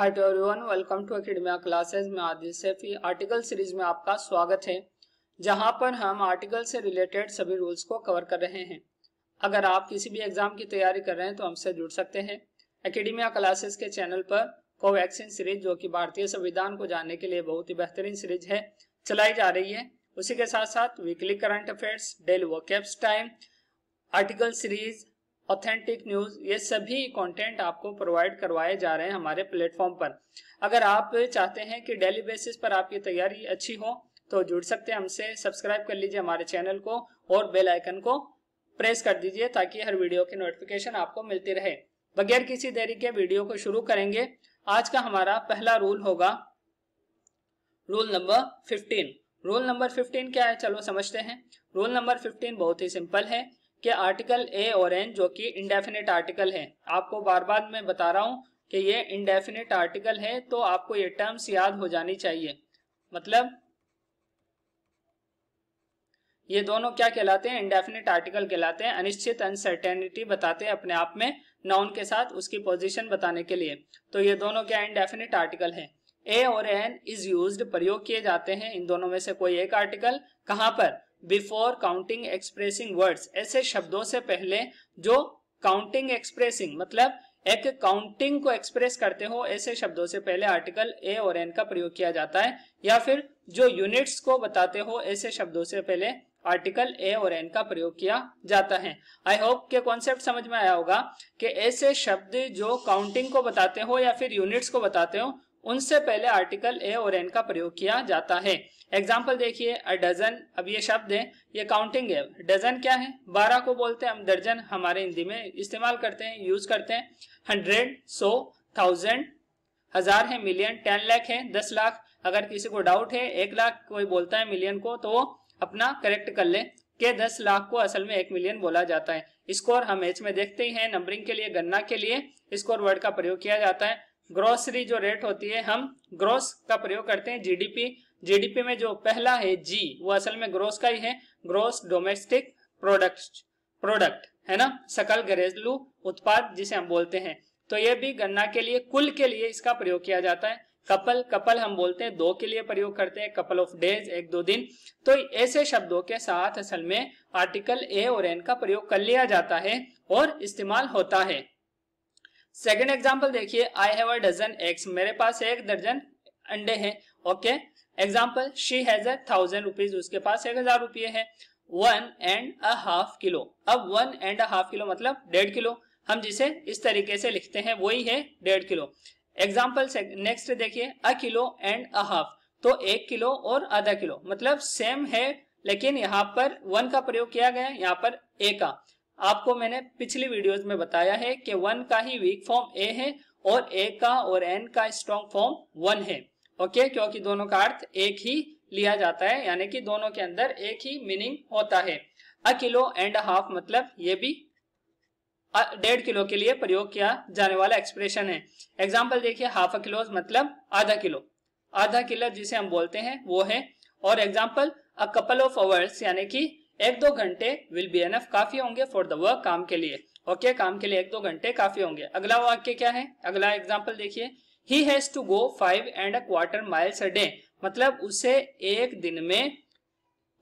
Hi everyone, welcome to academia classes. मैं Adil Saifi. Article series में आपका स्वागत है, जहां पर हम आर्टिकल से रिलेटेड सभी रूल्स को कवर कर रहे हैं। अगर आप किसी भी एग्जाम की तैयारी कर रहे हैं तो हमसे जुड़ सकते हैं एकेडमिया क्लासेस के चैनल पर। कोवैक्सीन सीरीज, जो कि भारतीय संविधान को जानने के लिए बहुत ही बेहतरीन सीरीज है, चलाई जा रही है। उसी के साथ साथ weekly current affairs, daily vocabs time, article series, authentic news, ये सभी कंटेंट आपको प्रोवाइड करवाए जा रहे हैं हमारे प्लेटफॉर्म पर। अगर आप चाहते हैं कि डेली बेसिस पर आपकी तैयारी अच्छी हो तो जुड़ सकते हैं हमसे। सब्सक्राइब कर लीजिए हमारे चैनल को और बेल आइकन को प्रेस कर दीजिए ताकि हर वीडियो की नोटिफिकेशन आपको मिलती रहे। बगैर किसी देरी के वीडियो को शुरू करेंगे। आज का हमारा पहला रूल होगा रूल नंबर 15। रूल नंबर 15 क्या है, चलो समझते हैं। रूल नंबर 15 बहुत ही सिंपल है कि आर्टिकल ए और एन, जो कि इंडेफिनेट आर्टिकल है, आपको बार बार मैं बता रहा हूँ कि ये इंडेफिनेट आर्टिकल है, तो आपको ये टर्म्स याद हो जानी चाहिए। मतलब ये दोनों क्या कहलाते हैं, इंडेफिनेट आर्टिकल कहलाते हैं। अनिश्चित, अनसर्टेनिटी बताते हैं अपने आप में, नाउन के साथ उसकी पोजीशन बताने के लिए। तो ये दोनों क्या इंडेफिनेट आर्टिकल है। ए और एन इज यूज्ड, प्रयोग किए जाते हैं इन दोनों में से कोई एक आर्टिकल, कहाँ पर, बिफोर काउंटिंग एक्सप्रेसिंग वर्ड्स, ऐसे शब्दों से पहले जो काउंटिंग एक्सप्रेसिंग, मतलब एक काउंटिंग को एक्सप्रेस करते हो, ऐसे शब्दों से पहले आर्टिकल ए और एन का प्रयोग किया जाता है। या फिर जो यूनिट्स को बताते हो, ऐसे शब्दों से पहले आर्टिकल ए और एन का प्रयोग किया जाता है। आई होप के कॉन्सेप्ट समझ में आया होगा कि ऐसे शब्द जो काउंटिंग को बताते हो या फिर यूनिट्स को बताते हो, उनसे पहले आर्टिकल ए और एन का प्रयोग किया जाता है। एग्जाम्पल देखिए, अ डजन, अब ये शब्द है, ये काउंटिंग है। डजन क्या है, 12 को बोलते हैं हम, दर्जन हमारे हिंदी में इस्तेमाल करते हैं, यूज करते हैं। 100, 100, 1000, हजार है, मिलियन 10 लाख है, 10 लाख। अगर किसी को डाउट है, 1 लाख कोई बोलता है मिलियन को, तो वो अपना करेक्ट कर ले के 10 लाख को असल में 1 मिलियन बोला जाता है। स्कोर हम एच में देखते ही है, नंबरिंग के लिए, गणना के लिए स्कोर वर्ड का प्रयोग किया जाता है। ग्रोसरी जो रेट होती है, हम ग्रोस का प्रयोग करते हैं। जीडीपी, जीडीपी में जो पहला है जी, वो असल में ग्रोस का ही है, ग्रोस डोमेस्टिक प्रोडक्ट है ना, सकल घरेलू उत्पाद जिसे हम बोलते हैं। तो ये भी गणना के लिए, कुल के लिए इसका प्रयोग किया जाता है। कपल, कपल हम बोलते हैं, 2 के लिए प्रयोग करते हैं, कपल ऑफ डेज, 1-2 दिन। तो ऐसे शब्दों के साथ असल में आर्टिकल ए और एन का प्रयोग कर लिया जाता है और इस्तेमाल होता है। सेकेंड एग्जाम्पल देखिए, I have a dozen eggs, मेरे पास 1 दर्जन अंडे हैं। Okay, example, she has 1000 rupees, उसके पास 1000 रुपये है। 1.5 किलो, अब 1.5 किलो मतलब 1.5 किलो, हम जिसे इस तरीके से लिखते हैं वही है 1.5 किलो। एग्जाम्पल नेक्स्ट देखिए, a kilo and a half, तो 1 किलो और आधा किलो, मतलब सेम है, लेकिन यहाँ पर 1 का प्रयोग किया गया, यहाँ पर ए का। आपको मैंने पिछली वीडियोस में बताया है कि 1 का ही वीक फॉर्म ए है और ए का और एन का स्ट्रॉन्ग फॉर्म 1 है। ओके, क्योंकि दोनों का अर्थ एक ही लिया जाता है, यानी कि दोनों के अंदर एक ही मीनिंग होता है। अ किलो एंड हाफ मतलब ये भी 1.5 किलो के लिए प्रयोग किया जाने वाला एक्सप्रेशन है। एग्जाम्पल देखिए, हाफ अ किलो मतलब आधा किलो, आधा किलो जिसे हम बोलते हैं वो है। और example, a couple of hours, यानी कि 1-2 घंटे विल बी एनफ, काफी होंगे फॉर द वर्क, काम के लिए। ओके, काम के लिए 1-2 घंटे काफी होंगे। अगला वाक्य क्या है, अगला एग्जाम्पल देखिए, he has to go 5 and a quarter miles a day, मतलब उसे 1 दिन में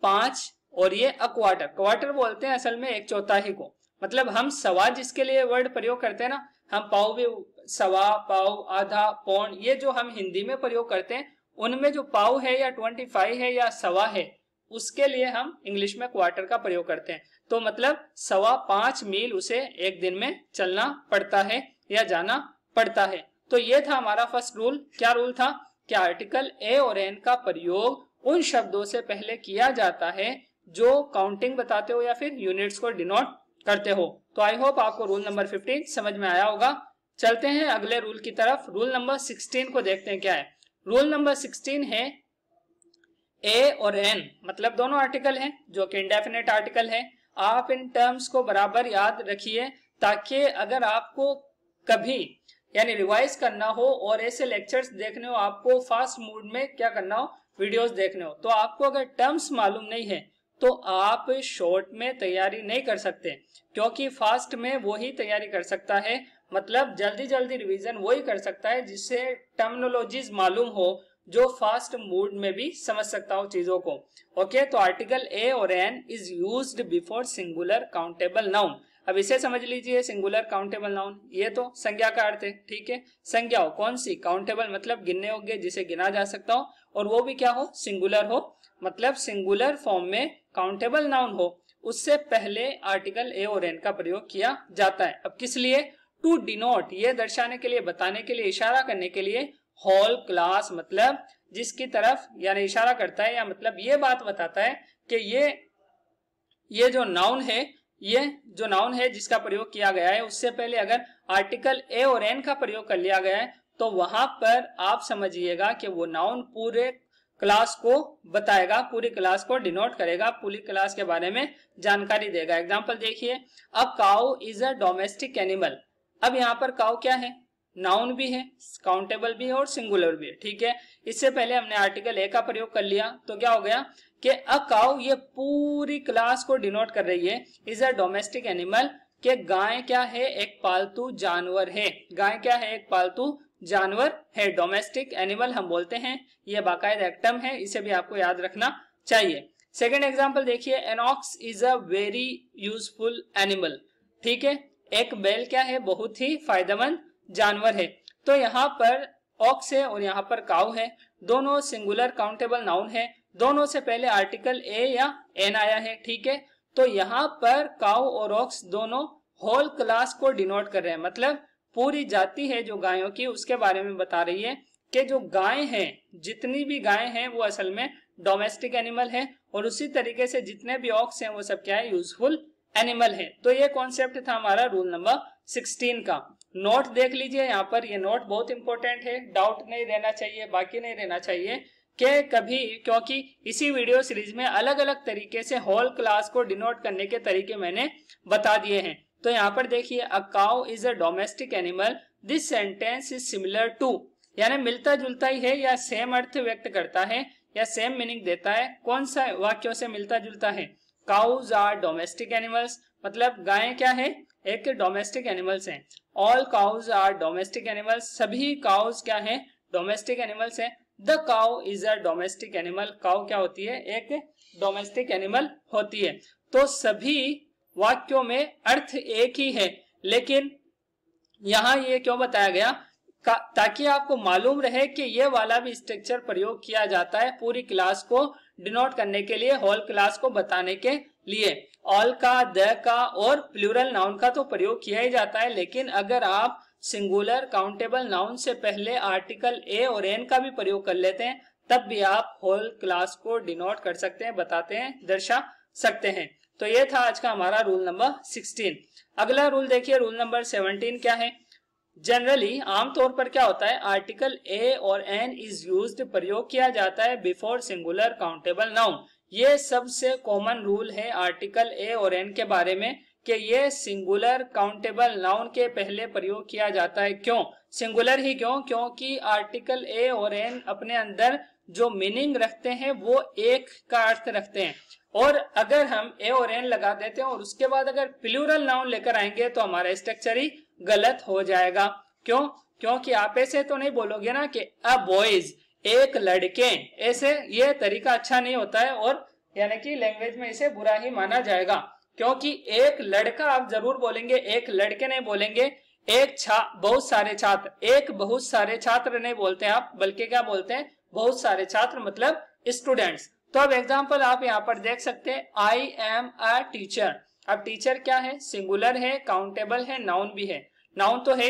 5, और ये अ क्वार्टर, क्वार्टर बोलते हैं असल में 1/4 को, मतलब हम सवा जिसके लिए वर्ड प्रयोग करते हैं ना, हम पाव भी, सवा, पाव, आधा, पौन, ये जो हम हिंदी में प्रयोग करते हैं, उनमें जो पाव है या 25 है या सवा है, उसके लिए हम इंग्लिश में क्वार्टर का प्रयोग करते हैं। तो मतलब 5.25 मील उसे 1 दिन में चलना पड़ता है या जाना पड़ता है। तो ये था हमारा फर्स्ट रूल। क्या रूल था, कि आर्टिकल ए और एन का प्रयोग उन शब्दों से पहले किया जाता है जो काउंटिंग बताते हो या फिर यूनिट्स को डिनोट करते हो। तो आई होप आपको रूल नंबर 15 समझ में आया होगा। चलते हैं अगले रूल की तरफ, रूल नंबर 16 को देखते हैं क्या है। रूल नंबर 16 है ए और एन, मतलब दोनों आर्टिकल हैं, जो कि इंडेफिनेट आर्टिकल है। आप इन टर्म्स को बराबर याद रखिए ताकि अगर आपको कभी यानी रिवाइज करना हो और ऐसे लेक्चर्स देखने हो, आपको फास्ट मूड में क्या करना हो, वीडियोस देखने हो, तो आपको अगर टर्म्स मालूम नहीं है तो आप शॉर्ट में तैयारी नहीं कर सकते, क्योंकि फास्ट में वो ही तैयारी कर सकता है मतलब जल्दी जल्दी रिवीजन वही कर सकता है जिससे टर्मिनोलॉजीज मालूम हो, जो फास्ट मूड में भी समझ सकता हो चीजों को। ओके, तो आर्टिकल ए और an is used before singular countable noun. अब इसे समझ लीजिए, सिंगुलर काउंटेबल नाउन ये तो संज्ञा का अर्थ है, ठीक है। संज्ञा हो कौन सी? काउंटेबल मतलब गिनने योग्य, जिसे गिना जा सकता हो, और वो भी क्या हो? सिंगुलर हो, मतलब सिंगुलर फॉर्म में काउंटेबल नाउन हो। उससे पहले आर्टिकल ए और एन का प्रयोग किया जाता है। अब किस लिए? टू डिनोट, ये दर्शाने के लिए, बताने के लिए, इशारा करने के लिए। होल क्लास मतलब जिसकी तरफ यानी इशारा करता है, या मतलब ये बात बताता है कि ये जो नाउन है, ये जो नाउन है जिसका प्रयोग किया गया है, उससे पहले अगर आर्टिकल ए और एन का प्रयोग कर लिया गया है तो वहां पर आप समझिएगा कि वो नाउन पूरे क्लास को बताएगा, पूरी क्लास को डिनोट करेगा, पूरी क्लास के बारे में जानकारी देगा। एग्जाम्पल देखिए, a cow is a domestic animal. अब यहाँ पर काउ क्या है? नाउन भी है, काउंटेबल भी है और सिंगुलर भी है, ठीक है। इससे पहले हमने आर्टिकल ए का प्रयोग कर लिया तो क्या हो गया कि अ काउ ये पूरी क्लास को डिनोट कर रही है, इज अ डोमेस्टिक एनिमल, के गाय क्या है? एक पालतू जानवर है। गाय क्या है? एक पालतू जानवर है। डोमेस्टिक एनिमल हम बोलते हैं, ये बाकायदा एक्टम है, इसे भी आपको याद रखना चाहिए। सेकेंड एग्जाम्पल देखिए, an ox is a very useful animal, ठीक है। एक बैल क्या है? बहुत ही फायदेमंद जानवर है। तो यहाँ पर ऑक्स है और यहाँ पर काउ है, दोनों सिंगुलर काउंटेबल नाउन है, दोनों से पहले आर्टिकल ए या एन आया है, ठीक है। तो यहाँ पर काउ और ऑक्स दोनों होल क्लास को डिनोट कर रहे हैं, मतलब पूरी जाति है जो गायों की, उसके बारे में बता रही है कि जो गाय हैं, जितनी भी गाय हैं वो असल में डोमेस्टिक एनिमल है, और उसी तरीके से जितने भी ऑक्स हैं वो सब क्या है? यूजफुल एनिमल है। तो ये कॉन्सेप्ट था हमारा रूल नंबर 16 का। नोट देख लीजिए यहाँ पर, ये नोट बहुत इंपॉर्टेंट है, डाउट नहीं रहना चाहिए, बाकी नहीं रहना चाहिए कि कभी, क्योंकि इसी वीडियो सीरीज में अलग अलग तरीके से होल क्लास को डिनोट करने के तरीके मैंने बता दिए हैं। तो यहाँ पर देखिए, a cow is a domestic animal, this sentence is similar to, यानी मिलता जुलता ही है या सेम अर्थ व्यक्त करता है या सेम मीनिंग देता है। कौन सा वाक्यों से मिलता जुलता है? काउज आर डोमेस्टिक एनिमल्स, मतलब गायें क्या है? एक डोमेस्टिक एनिमल्स हैं। All cows are domestic animals, सभी काउज क्या हैं? डोमेस्टिक एनिमल्स हैं। The cow is a domestic animal, cow क्या होती है? एक डोमेस्टिक एनिमल होती है। तो सभी वाक्यों में अर्थ एक ही है, लेकिन यहाँ ये क्यों बताया गया? ताकि आपको मालूम रहे कि ये वाला भी स्ट्रक्चर प्रयोग किया जाता है पूरी क्लास को डिनोट करने के लिए, होल क्लास को बताने के लिए। ऑल का, द का और प्लूरल नाउन का तो प्रयोग किया ही जाता है, लेकिन अगर आप सिंगुलर काउंटेबल नाउन से पहले आर्टिकल ए और एन का भी प्रयोग कर लेते हैं, तब भी आप होल क्लास को डिनोट कर सकते हैं, बताते हैं, दर्शा सकते हैं। तो ये था आज का हमारा रूल नंबर 16। अगला रूल देखिए, रूल नंबर 17 क्या है? जनरली, आमतौर पर क्या होता है? आर्टिकल ए और एन इज यूज्ड, प्रयोग किया जाता है बिफोर सिंगुलर काउंटेबल नाउन। ये सबसे कॉमन रूल है आर्टिकल ए और एन के बारे में कि ये सिंगुलर काउंटेबल नाउन के पहले प्रयोग किया जाता है। क्यों सिंगुलर ही क्यों? क्योंकि आर्टिकल ए और एन अपने अंदर जो मीनिंग रखते हैं वो एक का अर्थ रखते हैं, और अगर हम ए और एन लगा देते हैं और उसके बाद अगर प्लूरल नाउन लेकर आएंगे तो हमारा स्ट्रक्चर ही गलत हो जाएगा। क्यों? क्योंकि आप ऐसे तो नहीं बोलोगे ना कि अ बॉयज, एक लड़के, ऐसे ये तरीका अच्छा नहीं होता है, और यानी कि लैंग्वेज में इसे बुरा ही माना जाएगा। क्योंकि एक लड़का आप जरूर बोलेंगे, एक लड़के नहीं बोलेंगे, एक बहुत सारे छात्र, एक बहुत सारे छात्र नहीं बोलते आप, बल्कि क्या बोलते हैं? बहुत सारे छात्र मतलब स्टूडेंट्स। तो अब एग्जाम्पल आप यहाँ पर देख सकते हैं, आई एम अ टीचर। अब टीचर क्या है? सिंगुलर है, काउंटेबल है, नाउन भी है, नाउन तो है,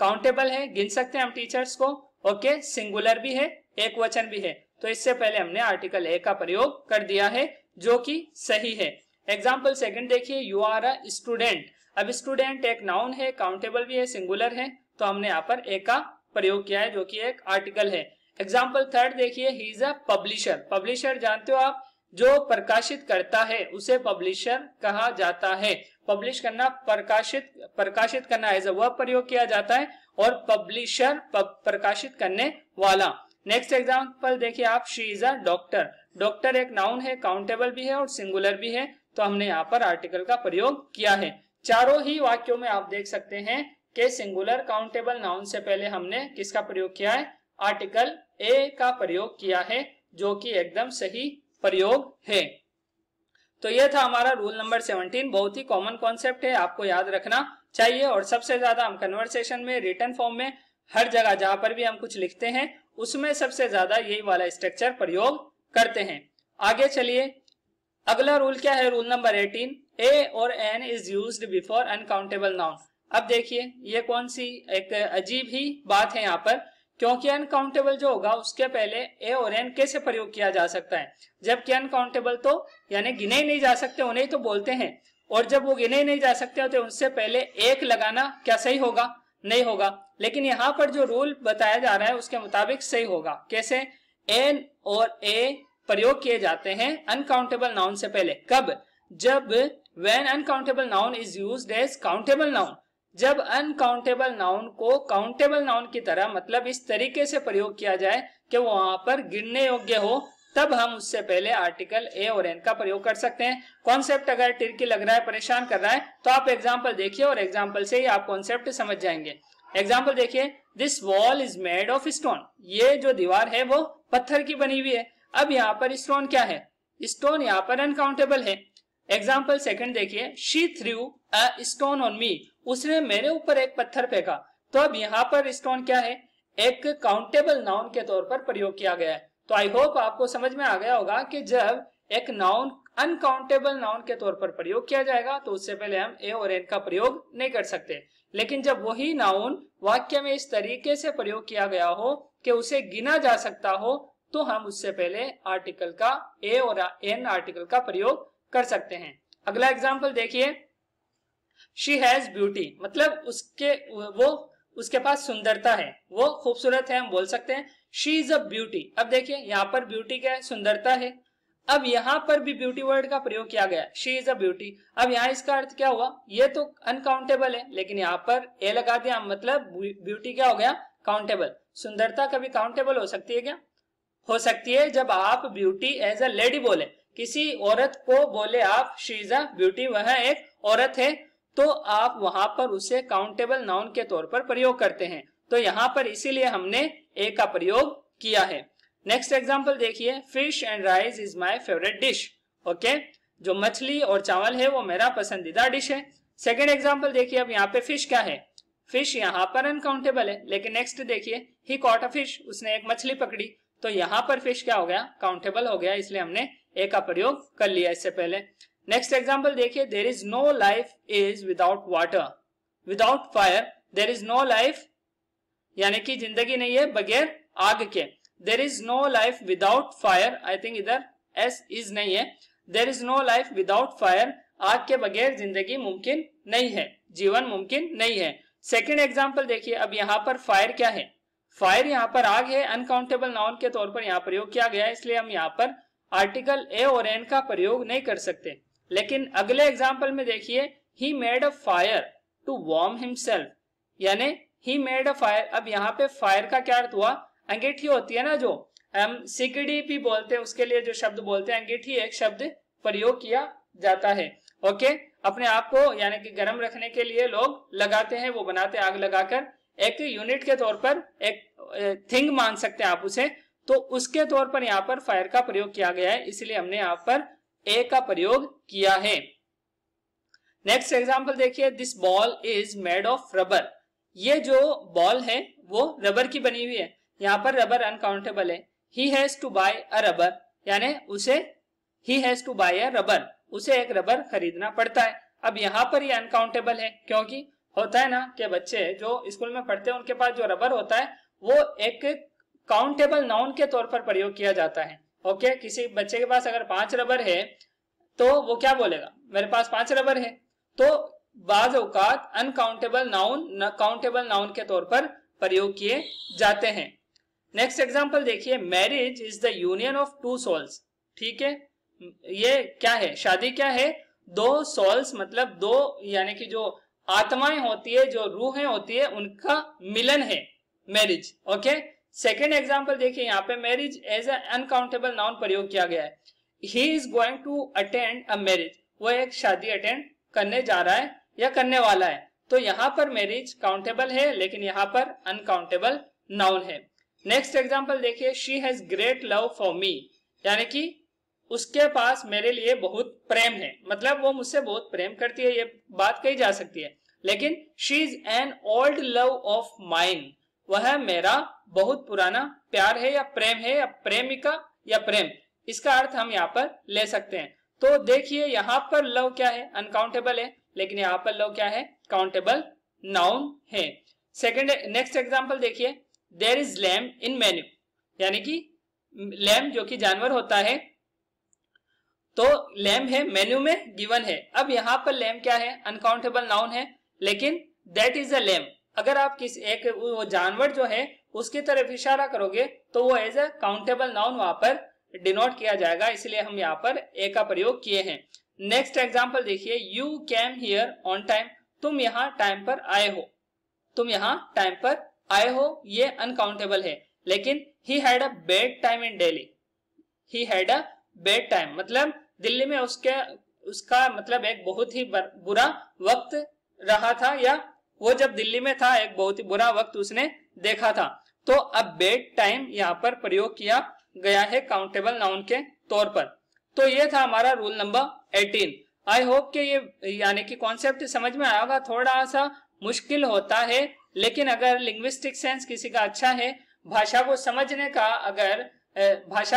काउंटेबल है, गिन सकते हैं हम टीचर्स को, ओके, सिंगुलर भी है, एक वचन भी है। तो इससे पहले हमने आर्टिकल ए का प्रयोग कर दिया है, जो कि सही है। एग्जाम्पल सेकंड देखिए, यू आर अ स्टूडेंट। अब स्टूडेंट एक नाउन है, काउंटेबल भी है, सिंगुलर है, तो हमने यहाँ पर ए का प्रयोग किया है, जो कि एक आर्टिकल है। एग्जाम्पल थर्ड देखिए, he is a publisher. Publisher जानते हो आप, जो प्रकाशित करता है उसे पब्लिशर कहा जाता है। पब्लिश करना, प्रकाशित करना, एज अ वर्ब प्रयोग किया जाता है, और पब्लिशर प्रकाशित करने वाला। नेक्स्ट एग्जाम्पल देखिए आप, she is a doctor. Doctor एक नाउन है, काउंटेबल भी है और सिंगुलर भी है, तो हमने यहाँ पर आर्टिकल का प्रयोग किया है। चारों ही वाक्यों में आप देख सकते हैं के सिंगुलर काउंटेबल नाउन से पहले हमने किसका प्रयोग किया है, आर्टिकल ए का प्रयोग किया है, जो कि एकदम सही प्रयोग है। तो यह था हमारा रूल नंबर 17। बहुत ही कॉमन कॉन्सेप्ट है, आपको याद रखना चाहिए। और सबसे ज्यादा हम कन्वर्सेशन में, रिटर्न फॉर्म में, हर जगह जहां पर भी हम कुछ लिखते हैं उसमें सबसे ज्यादा यही वाला स्ट्रक्चर प्रयोग करते हैं। आगे चलिए, अगला रूल क्या है, रूल नंबर 18, ए और an is used before uncountable noun. अब देखिए ये कौन सी एक अजीब ही बात है यहाँ पर, क्योंकि अनकाउंटेबल जो होगा उसके पहले ए और एन कैसे प्रयोग किया जा सकता है, जबकि अनकाउंटेबल तो यानी गिने ही नहीं जा सकते, उन्हें तो बोलते हैं, और जब वो गिने ही नहीं जा सकते तो उनसे पहले एक लगाना क्या सही होगा, नहीं होगा। लेकिन यहाँ पर जो रूल बताया जा रहा है उसके मुताबिक सही होगा। कैसे एन और ए प्रयोग किए जाते हैं अनकाउंटेबल नाउन से पहले, कब, जब when uncountable noun is used as countable noun, जब अनकाउंटेबल नाउन को काउंटेबल नाउन की तरह मतलब इस तरीके से प्रयोग किया जाए कि वो वहां पर गिनने योग्य हो, तब हम उससे पहले आर्टिकल ए और एन का प्रयोग कर सकते हैं। कॉन्सेप्ट अगर ट्रिकी लग रहा है, परेशान कर रहा है, तो आप एग्जांपल देखिए और एग्जांपल से ही आप कॉन्सेप्ट समझ जाएंगे। एग्जांपल देखिए, this wall is made of stone, ये जो दीवार है वो पत्थर की बनी हुई है। अब यहाँ पर स्टोन क्या है, स्टोन यहाँ पर अनकाउंटेबल है। एग्जाम्पल सेकंड देखिए, she threw a stone on me, उसने मेरे ऊपर एक पत्थर फेंका। तो अब यहाँ पर स्टोन क्या है, एक काउंटेबल नाउन के तौर पर प्रयोग किया गया है। तो आई होप आपको समझ में आ गया होगा कि जब एक नाउन अनकाउंटेबल नाउन के तौर पर प्रयोग किया जाएगा तो उससे पहले हम ए और एन का प्रयोग नहीं कर सकते, लेकिन जब वही नाउन वाक्य में इस तरीके से प्रयोग किया गया हो कि उसे गिना जा सकता हो, तो हम उससे पहले आर्टिकल का ए और एन आर्टिकल का प्रयोग कर सकते हैं। अगला एग्जाम्पल देखिए, शी हैज ब्यूटी, मतलब उसके पास सुंदरता है, वो खूबसूरत है, हम बोल सकते हैं शी इज अ ब्यूटी। अब देखिए यहाँ पर ब्यूटी क्या है, सुंदरता है। अब यहाँ पर भी ब्यूटी वर्ड का प्रयोग किया गया, शी इज अ ब्यूटी। अब यहाँ इसका अर्थ क्या हुआ, ये तो अनकाउंटेबल है, लेकिन यहाँ पर ए लगा दिया, मतलब ब्यूटी क्या हो गया, काउंटेबल। सुंदरता कभी काउंटेबल हो सकती है क्या, हो सकती है जब आप ब्यूटी एज अ लेडी बोले, किसी औरत को बोले आप शी इज अ ब्यूटी, वह एक औरत है, तो आप वहां पर उसे काउंटेबल नाउन के तौर पर प्रयोग करते हैं। तो यहाँ पर इसीलिए हमने ए का प्रयोग किया है। नेक्स्ट एग्जांपल देखिए, fish and rice is my favourite dish, okay, जो मछली और चावल है वो मेरा पसंदीदा डिश है। सेकंड एग्जांपल देखिए, अब यहाँ पे फिश क्या है, फिश यहाँ पर अनकाउंटेबल है, लेकिन नेक्स्ट देखिए, ही कॉट अ फिश, उसने एक मछली पकड़ी। तो यहाँ पर फिश क्या हो गया, काउंटेबल हो गया, इसलिए हमने ए का प्रयोग कर लिया इससे पहले। नेक्स्ट एग्जाम्पल देखिए, there is no life is without water without fire, there is no life यानी कि जिंदगी नहीं है बगैर आग के, there is no life without fire, I think इधर एस इज नहीं है, there is no life without fire, आग के बगैर जिंदगी मुमकिन नहीं है, जीवन मुमकिन नहीं है। सेकेंड एग्जाम्पल देखिए, अब यहाँ पर फायर क्या है, फायर यहाँ पर आग है, अनकाउंटेबल नाउन के तौर पर यहाँ प्रयोग किया गया है, इसलिए हम यहाँ पर आर्टिकल ए और एन का प्रयोग नहीं कर सकते। लेकिन अगले एग्जाम्पल में देखिए, he made a fire to warm himself, यानी he made a fire। अब यहाँ पे फायर का क्या अर्थ हुआ, अंगीठी होती है ना जो सिकड़ी भी बोलते हैं, उसके लिए जो शब्द बोलते हैं अंगीठी, एक शब्द प्रयोग किया जाता है, ओके, अपने आप को यानी कि गर्म रखने के लिए लोग लगाते हैं, वो बनाते आग लगाकर, एक यूनिट के तौर पर एक थिंग मान सकते हैं आप उसे, तो उसके तौर पर यहाँ पर फायर का प्रयोग किया गया है, इसलिए हमने यहाँ पर ए का प्रयोग किया है। नेक्स्ट एग्जाम्पल देखिए, this ball is made of rubber, ये जो बॉल है वो रबर की बनी हुई है, यहाँ पर रबर अनकाउंटेबल है। He has to buy a rubber, यानी उसे he has to buy a rubber, उसे एक रबर खरीदना पड़ता है। अब यहाँ पर ये अनकाउंटेबल है, क्योंकि होता है ना कि बच्चे जो स्कूल में पढ़ते हैं उनके पास जो रबर होता है वो एक काउंटेबल नाउन के तौर पर प्रयोग किया जाता है, ओके okay, किसी बच्चे के पास अगर 5 रबर है तो वो क्या बोलेगा, मेरे पास 5 रबर है। तो बाज औकात अनकाउंटेबल नाउन काउंटेबल नाउन के तौर पर प्रयोग किए जाते हैं। नेक्स्ट एग्जांपल देखिए, marriage is the union of two souls, ठीक है, ये क्या है, शादी क्या है, दो सोल्स, मतलब दो यानी कि जो आत्माएं होती है, जो रूहें होती है, उनका मिलन है मैरिज, ओके। सेकेंड एग्जाम्पल देखिए, यहाँ पे marriage as a uncountable noun प्रयोग किया गया है। He is going to attend a marriage, वो एक शादी अटेंड करने जा रहा है या करने वाला है। तो यहाँ पर मैरिज काउंटेबल है लेकिन यहाँ पर अनकाउंटेबल नाउन है। नेक्स्ट एग्जाम्पल देखिए, she has great love for me, यानी कि उसके पास मेरे लिए बहुत प्रेम है, मतलब वो मुझसे बहुत प्रेम करती है, ये बात कही जा सकती है। लेकिन she is an old love of mine, वह मेरा बहुत पुराना प्यार है या प्रेम है या प्रेमिका या प्रेम, इसका अर्थ हम यहाँ पर ले सकते हैं। तो देखिए यहाँ पर लव क्या है, अनकाउंटेबल है, लेकिन यहाँ पर लव क्या है, काउंटेबल नाउन है। सेकेंड नेक्स्ट एग्जाम्पल देखिए, there is lamb in menu, यानी कि लैम जो कि जानवर होता है, तो लैम है मेन्यू में गिवन है। अब यहाँ पर लैम क्या है, अनकाउंटेबल नाउन है, लेकिन दैट इज अ लैम, अगर आप किसी एक वो जानवर जो है उसकी तरफ इशारा करोगे तो वो एज अ काउंटेबल नाउन वहां पर डिनोट किया जाएगा, इसलिए हम यहाँ पर ए का प्रयोग किए हैं। नेक्स्ट एग्जाम्पल देखिए, you came here on time, तुम यहाँ टाइम पर आए हो, तुम यहाँ टाइम पर आए हो, ये अनकाउंटेबल है। लेकिन he had a bad time in Delhi, he had a bad time, मतलब दिल्ली में उसका मतलब एक बहुत ही बुरा वक्त रहा था, या वो जब दिल्ली में था एक बहुत ही बुरा वक्त उसने देखा था। तो अब बैड टाइम यहाँ पर प्रयोग किया गया है काउंटेबल नाउन के तौर पर। तो ये था हमारा रूल नंबर 18। आई होप कि ये यानी कि कॉन्सेप्ट समझ में आया होगा, थोड़ा सा मुश्किल होता है, लेकिन अगर लिंग्विस्टिक सेंस किसी का अच्छा है, भाषा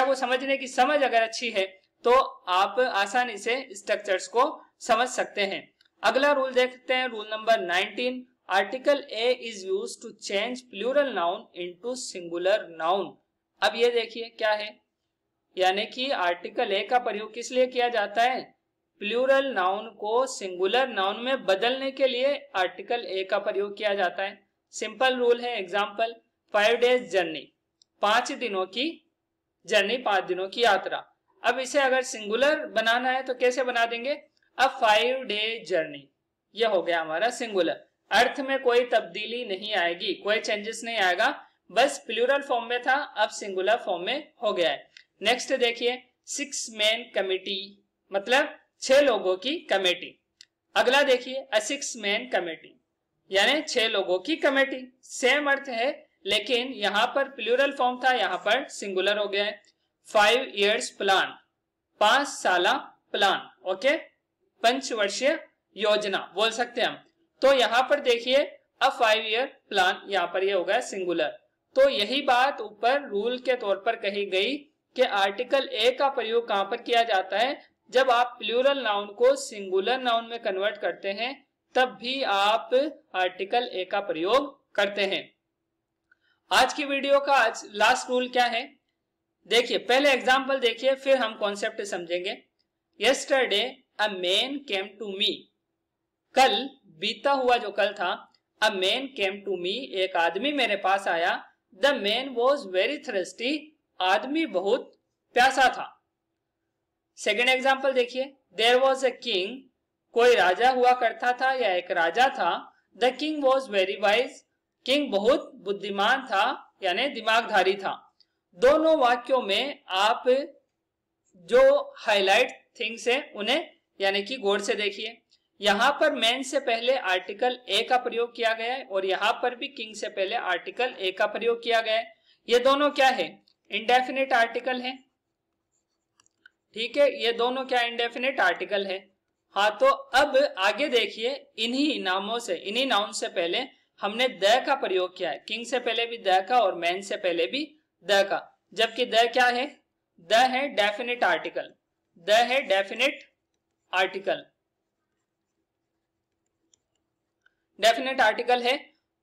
को समझने की समझ अगर अच्छी है, तो आप आसानी से स्ट्रक्चर्स को समझ सकते हैं। अगला रूल देखते हैं, rule number 19। Article a is used to change plural noun into singular noun. अब ये देखिए क्या है, यानी कि आर्टिकल ए का प्रयोग किस लिए किया जाता है, प्लूरल नाउन को सिंगुलर नाउन में बदलने के लिए आर्टिकल ए का प्रयोग किया जाता है। सिंपल रूल है। एग्जाम्पल, 5 डेज जर्नी, 5 दिनों की जर्नी, 5 दिनों की यात्रा। अब इसे अगर सिंगुलर बनाना है तो कैसे बना देंगे, अब 5 डे जर्नी, यह हो गया हमारा सिंगुलर। अर्थ में कोई तब्दीली नहीं आएगी, कोई चेंजेस नहीं आएगा, बस प्लूरल फॉर्म में था अब सिंगुलर फॉर्म में हो गया है। नेक्स्ट देखिए, 6 मैन कमेटी, मतलब 6 लोगों की कमेटी। अगला देखिए, अ 6 मैन कमेटी, यानी 6 लोगों की कमेटी, सेम अर्थ है, लेकिन यहाँ पर प्लूरल फॉर्म था, यहाँ पर सिंगुलर हो गया है। 5 इयर्स प्लान, 5 साला प्लान, ओके, 5 वर्षीय योजना बोल सकते हैं हम। तो यहाँ पर देखिए, अब 5 ईयर प्लान, यहाँ पर ये हो गया सिंगुलर। तो यही बात ऊपर रूल के तौर पर कही गई कि आर्टिकल ए का प्रयोग कहाँ पर किया जाता है, जब आप प्लूरल नाउन को सिंगुलर नाउन में कन्वर्ट करते हैं, तब भी आप आर्टिकल ए का प्रयोग करते हैं। आज की वीडियो का आज लास्ट रूल क्या है, देखिए पहले एग्जाम्पल देखिए, फिर हम कॉन्सेप्ट समझेंगे। Yesterday a man came to me, कल बीता हुआ जो कल था, अ मैन केम टू मी, एक आदमी मेरे पास आया। The man was very thirsty, आदमी बहुत प्यासा था। सेकेंड एग्जाम्पल देखिए, देयर वॉज अ किंग, कोई राजा हुआ करता था या एक राजा था। The king was very wise, king बहुत बुद्धिमान था, यानी दिमागधारी था। दोनों वाक्यों में आप जो हाईलाइट थिंग्स है उन्हें यानी कि गौर से देखिए। यहाँ पर मैन से पहले आर्टिकल ए का प्रयोग किया गया है और यहाँ पर भी किंग से पहले आर्टिकल ए का प्रयोग किया गया है। ये दोनों क्या है, इंडेफिनेट आर्टिकल है, ठीक है, ये दोनों क्या इंडेफिनेट आर्टिकल है। हाँ, तो अब आगे देखिए, इन्हीं नामों से, इन्हीं नाउन से पहले हमने द का प्रयोग किया है, किंग से पहले भी द का और मैन से पहले भी द का, जबकि द क्या है, द है डेफिनेट आर्टिकल, द है डेफिनेट आर्टिकल, डेफिनेट आर्टिकल है।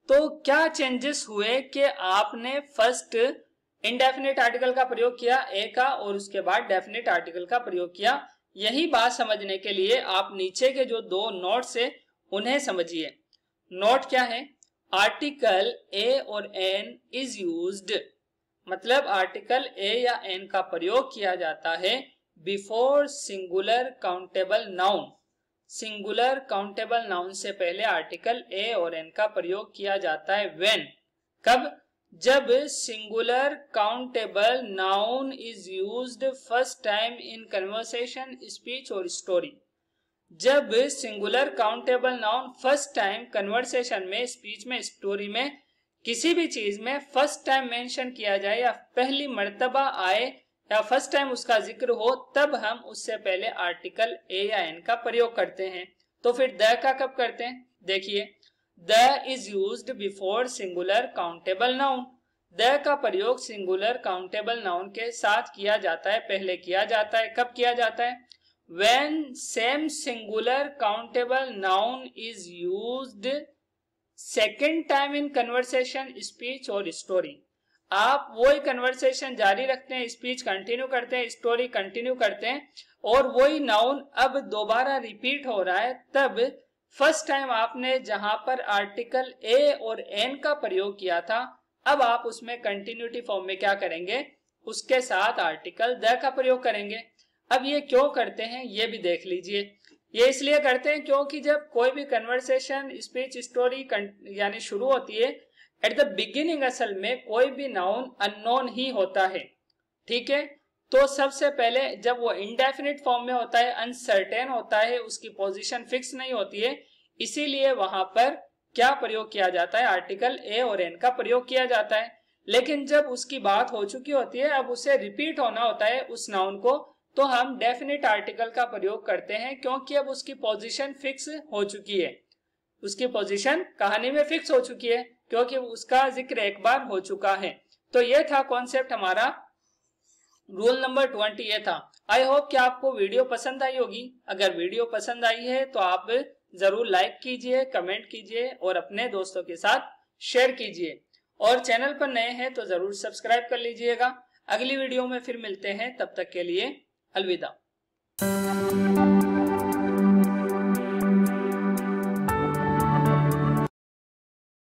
तो क्या चेंजेस हुए कि आपने फर्स्ट इनडेफिनेट आर्टिकल का प्रयोग किया ए का और उसके बाद डेफिनेट आर्टिकल का प्रयोग किया। यही बात समझने के लिए आप नीचे के जो 2 नोट्स है उन्हें समझिए। नोट क्या है, आर्टिकल ए और एन इज यूज्ड, मतलब आर्टिकल ए या एन का प्रयोग किया जाता है before singular countable noun, singular countable noun से पहले आर्टिकल ए और एन का प्रयोग किया जाता है। व्हेन, कब, जब singular countable noun is used first time in conversation, speech और स्टोरी, जब singular countable noun first time conversation में, स्पीच में, स्टोरी में, किसी भी चीज में फर्स्ट टाइम मेंशन किया जाए या पहली मर्तबा आए या फर्स्ट टाइम उसका जिक्र हो, तब हम उससे पहले आर्टिकल ए या एन का प्रयोग करते हैं। तो फिर द का कब करते हैं? देखिए, the is used before singular countable noun. The का प्रयोग सिंगुलर काउंटेबल नाउन के साथ किया जाता है, पहले किया जाता है। कब किया जाता है? When same singular countable noun is used second time in conversation, speech or story। आप वही कन्वर्सेशन जारी रखते हैं, स्पीच कंटिन्यू करते हैं, स्टोरी कंटिन्यू करते हैं और वही नाउन अब दोबारा रिपीट हो रहा है, तब फर्स्ट टाइम आपने जहां पर आर्टिकल ए और एन का प्रयोग किया था, अब आप उसमें कंटिन्यूटी फॉर्म में क्या करेंगे? उसके साथ आर्टिकल द का प्रयोग करेंगे। अब ये क्यों करते हैं ये भी देख लीजिए। ये इसलिए करते हैं क्योंकि जब कोई भी कन्वर्सेशन, स्पीच, स्टोरी यानी शुरू होती है, एट द बिगिनिंग असल में कोई भी नाउन अननोन ही होता है, ठीक है। तो सबसे पहले जब वो इंडेफिनिट फॉर्म में होता है, अनसर्टेन होता है, उसकी पोजीशन फिक्स नहीं होती है, इसीलिए वहां पर क्या प्रयोग किया जाता है? आर्टिकल ए और एन का प्रयोग किया जाता है। लेकिन जब उसकी बात हो चुकी होती है, अब उसे रिपीट होना होता है उस नाउन को, तो हम डेफिनेट आर्टिकल का प्रयोग करते हैं क्योंकि अब उसकी पोजीशन फिक्स हो चुकी है, उसकी पोजीशन कहानी में फिक्स हो चुकी है क्योंकि उसका जिक्र एक बार हो चुका है। तो ये था कॉन्सेप्ट हमारा, रूल नंबर 20 ये था। आई होप कि आपको वीडियो पसंद आई होगी। अगर वीडियो पसंद आई है तो आप जरूर लाइक कीजिए, कमेंट कीजिए और अपने दोस्तों के साथ शेयर कीजिए, और चैनल पर नए हैं तो जरूर सब्सक्राइब कर लीजिएगा। अगली वीडियो में फिर मिलते हैं, तब तक के लिए अलविदा।